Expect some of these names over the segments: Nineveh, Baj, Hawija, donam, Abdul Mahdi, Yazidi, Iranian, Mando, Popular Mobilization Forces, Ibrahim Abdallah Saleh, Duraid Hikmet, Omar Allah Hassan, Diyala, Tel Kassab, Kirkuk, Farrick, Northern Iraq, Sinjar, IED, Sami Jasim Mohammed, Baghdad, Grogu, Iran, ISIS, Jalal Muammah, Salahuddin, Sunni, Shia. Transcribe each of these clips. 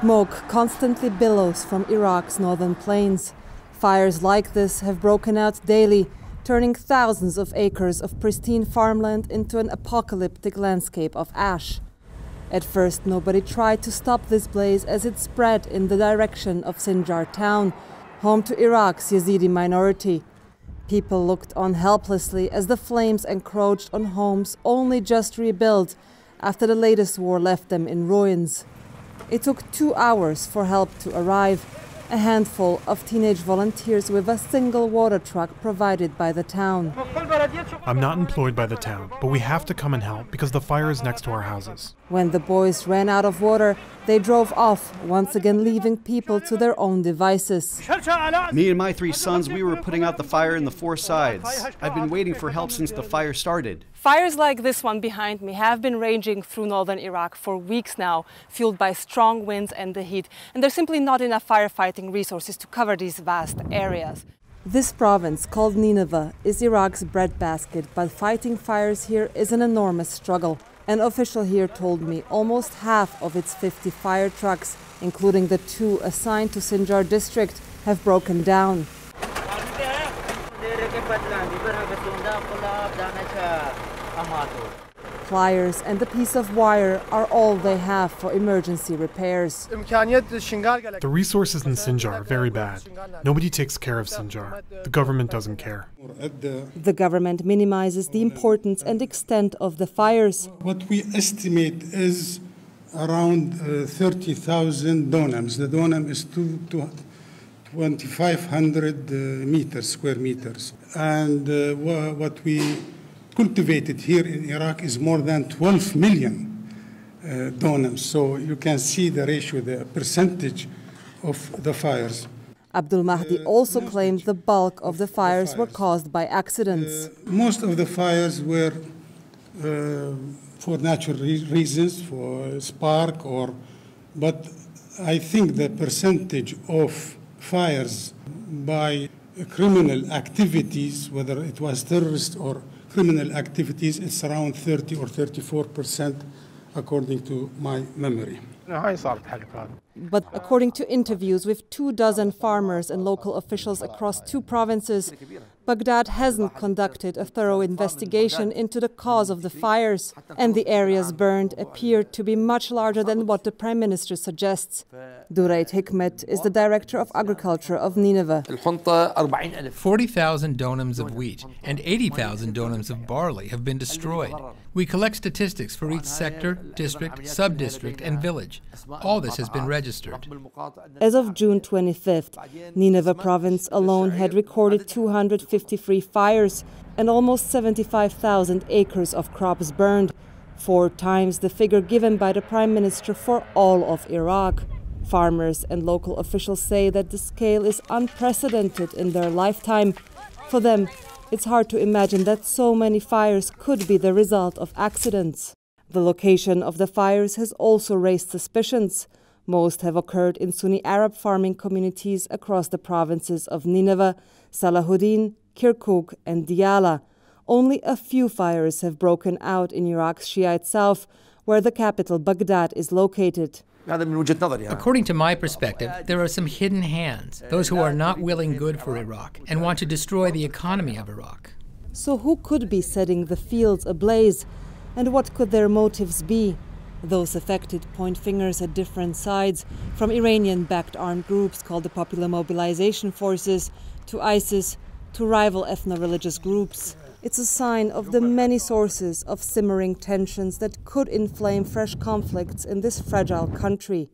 Smoke constantly billows from Iraq's northern plains. Fires like this have broken out daily, turning thousands of acres of pristine farmland into an apocalyptic landscape of ash. At first, nobody tried to stop this blaze as it spread in the direction of Sinjar town, home to Iraq's Yazidi minority. People looked on helplessly as the flames encroached on homes only just rebuilt after the latest war left them in ruins. It took 2 hours for help to arrive. A handful of teenage volunteers with a single water truck provided by the town. I'm not employed by the town, but we have to come and help because the fire is next to our houses. When the boys ran out of water, they drove off, once again leaving people to their own devices. Me and my 3 sons, we were putting out the fire in the 4 sides. I've been waiting for help since the fire started. Fires like this one behind me have been raging through northern Iraq for weeks now, fueled by strong winds and the heat, and there's simply not enough firefighting resources to cover these vast areas. This province, called Nineveh, is Iraq's breadbasket, but fighting fires here is an enormous struggle. An official here told me almost half of its 50 fire trucks, including the 2 assigned to Sinjar district, have broken down. Pliers and a piece of wire are all they have for emergency repairs. The resources in Sinjar are very bad. Nobody takes care of Sinjar. The government doesn't care. The government minimizes the importance and extent of the fires. What we estimate is around 30,000 donams. The donam is 2,500 square meters. And what we cultivated here in Iraq is more than 12 million donams. So you can see the ratio, the percentage of the fires. Abdul Mahdi also claimed the bulk of the fires were caused by accidents. Most of the fires were for natural reasons, for spark or... But I think the percentage of fires by criminal activities, whether it was terrorist or criminal activities, it's around 30% or 34%, according to my memory. But according to interviews with 2 dozen farmers and local officials across 2 provinces, Baghdad hasn't conducted a thorough investigation into the cause of the fires, and the areas burned appear to be much larger than what the Prime Minister suggests. Duraid Hikmet is the Director of Agriculture of Nineveh. 40,000 donums of wheat and 80,000 donums of barley have been destroyed. We collect statistics for each sector, district, sub-district, and village. All this has been registered. As of June 25th, Nineveh province alone had recorded 253 fires and almost 75,000 acres of crops burned, 4 times the figure given by the Prime Minister for all of Iraq. Farmers and local officials say that the scale is unprecedented in their lifetime. For them, it's hard to imagine that so many fires could be the result of accidents. The location of the fires has also raised suspicions. Most have occurred in Sunni Arab farming communities across the provinces of Nineveh, Salahuddin, Kirkuk, and Diyala. Only a few fires have broken out in Iraq's Shiite south, where the capital Baghdad is located. According to my perspective, there are some hidden hands, those who are not willing good for Iraq and want to destroy the economy of Iraq. So who could be setting the fields ablaze, and what could their motives be? Those affected point fingers at different sides, from Iranian-backed armed groups called the Popular Mobilization Forces, to ISIS, to rival ethno-religious groups. It's a sign of the many sources of simmering tensions that could inflame fresh conflicts in this fragile country.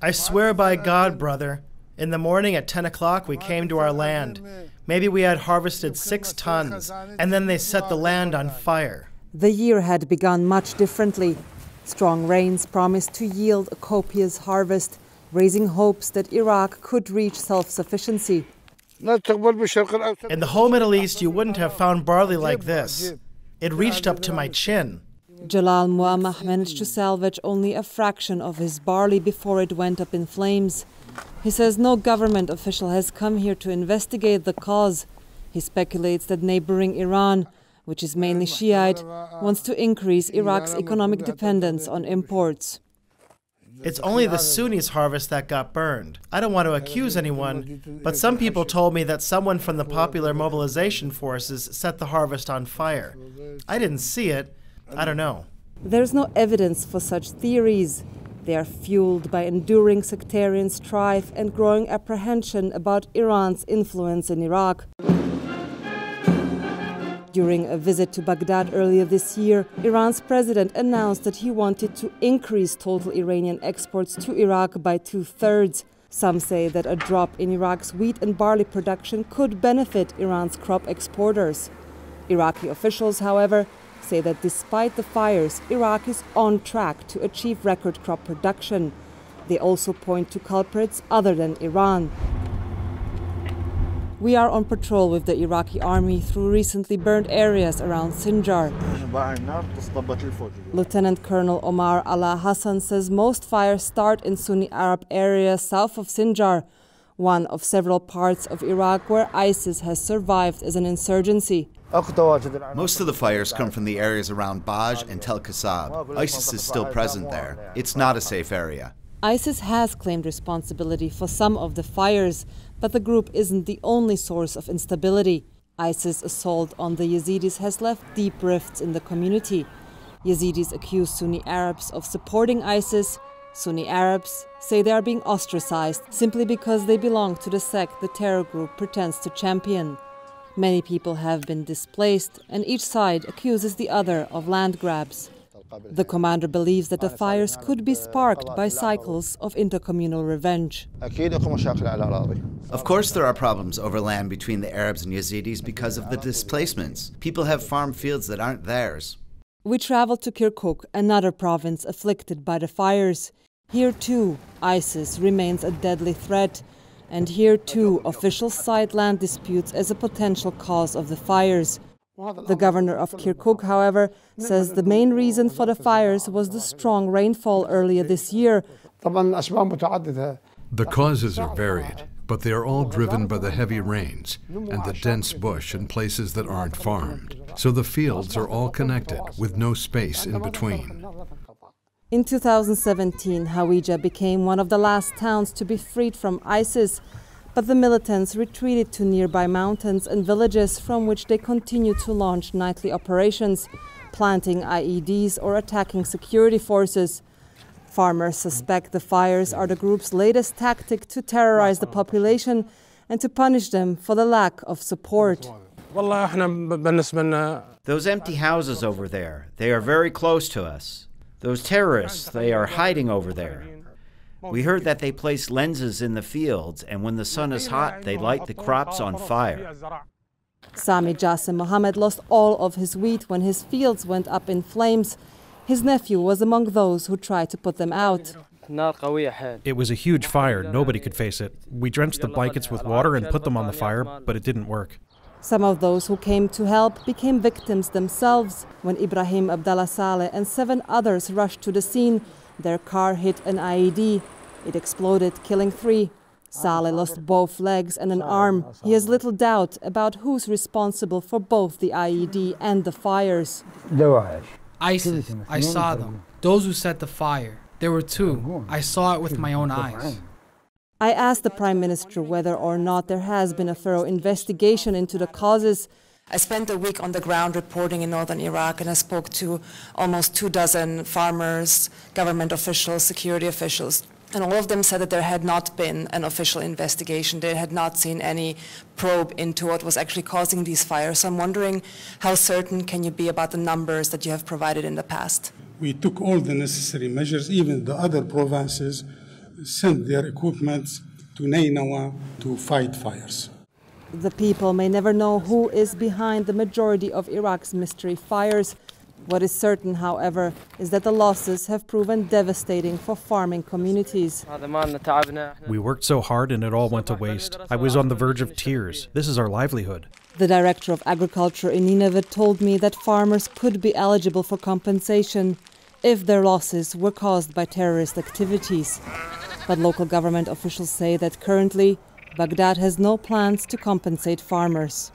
I swear by God, brother. In the morning at 10 o'clock, we came to our land. Maybe we had harvested 6 tons, and then they set the land on fire. The year had begun much differently. Strong rains promised to yield a copious harvest, raising hopes that Iraq could reach self-sufficiency. In the whole Middle East, you wouldn't have found barley like this. It reached up to my chin. Jalal Muammah managed to salvage only a fraction of his barley before it went up in flames. He says no government official has come here to investigate the cause. He speculates that neighboring Iran, which is mainly Shiite, wants to increase Iraq's economic dependence on imports. It's only the Sunnis' harvest that got burned. I don't want to accuse anyone, but some people told me that someone from the Popular Mobilization Forces set the harvest on fire. I didn't see it. I don't know. There's no evidence for such theories. They are fueled by enduring sectarian strife and growing apprehension about Iran's influence in Iraq. During a visit to Baghdad earlier this year, Iran's president announced that he wanted to increase total Iranian exports to Iraq by 2/3. Some say that a drop in Iraq's wheat and barley production could benefit Iran's crop exporters. Iraqi officials, however, say that despite the fires, Iraq is on track to achieve record crop production. They also point to culprits other than Iran. We are on patrol with the Iraqi army through recently burned areas around Sinjar. Lieutenant Colonel Omar Allah Hassan says most fires start in Sunni Arab areas south of Sinjar, one of several parts of Iraq where ISIS has survived as an insurgency. Most of the fires come from the areas around Baj and Tel Kassab. ISIS is still present there. It's not a safe area. ISIS has claimed responsibility for some of the fires, but the group isn't the only source of instability. ISIS' assault on the Yazidis has left deep rifts in the community. Yazidis accuse Sunni Arabs of supporting ISIS. Sunni Arabs say they are being ostracized simply because they belong to the sect the terror group pretends to champion. Many people have been displaced, and each side accuses the other of land grabs. The commander believes that the fires could be sparked by cycles of intercommunal revenge. Of course there are problems over land between the Arabs and Yazidis because of the displacements. People have farm fields that aren't theirs. We traveled to Kirkuk, another province afflicted by the fires. Here too, ISIS remains a deadly threat. And here too, officials cite land disputes as a potential cause of the fires. The governor of Kirkuk, however, says the main reason for the fires was the strong rainfall earlier this year. The causes are varied, but they are all driven by the heavy rains and the dense bush in places that aren't farmed. So the fields are all connected, with no space in between. In 2017, Hawija became one of the last towns to be freed from ISIS. But the militants retreated to nearby mountains and villages from which they continue to launch nightly operations, planting IEDs or attacking security forces. Farmers suspect the fires are the group's latest tactic to terrorize the population and to punish them for the lack of support. Those empty houses over there, they are very close to us. Those terrorists, they are hiding over there. We heard that they place lenses in the fields, and when the sun is hot, they light the crops on fire. Sami Jasim Mohammed lost all of his wheat when his fields went up in flames. His nephew was among those who tried to put them out. It was a huge fire. Nobody could face it. We drenched the blankets with water and put them on the fire, but it didn't work. Some of those who came to help became victims themselves. When Ibrahim Abdallah Saleh and 7 others rushed to the scene, their car hit an IED. It exploded, killing 3. Saleh lost both legs and an arm. He has little doubt about who's responsible for both the IED and the fires. ISIS, I saw them. Those who set the fire. There were 2. I saw it with my own eyes. I asked the Prime Minister whether or not there has been a thorough investigation into the causes. I spent a week on the ground reporting in northern Iraq, and I spoke to almost 2 dozen farmers, government officials, security officials, and all of them said that there had not been an official investigation. They had not seen any probe into what was actually causing these fires. So I'm wondering, how certain can you be about the numbers that you have provided in the past? We took all the necessary measures. Even the other provinces sent their equipment to Nineveh to fight fires. The people may never know who is behind the majority of Iraq's mystery fires. What is certain, however, is that the losses have proven devastating for farming communities. We worked so hard and it all went to waste. I was on the verge of tears. This is our livelihood. The director of agriculture in Nineveh told me that farmers could be eligible for compensation if their losses were caused by terrorist activities. But local government officials say that currently, Baghdad has no plans to compensate farmers.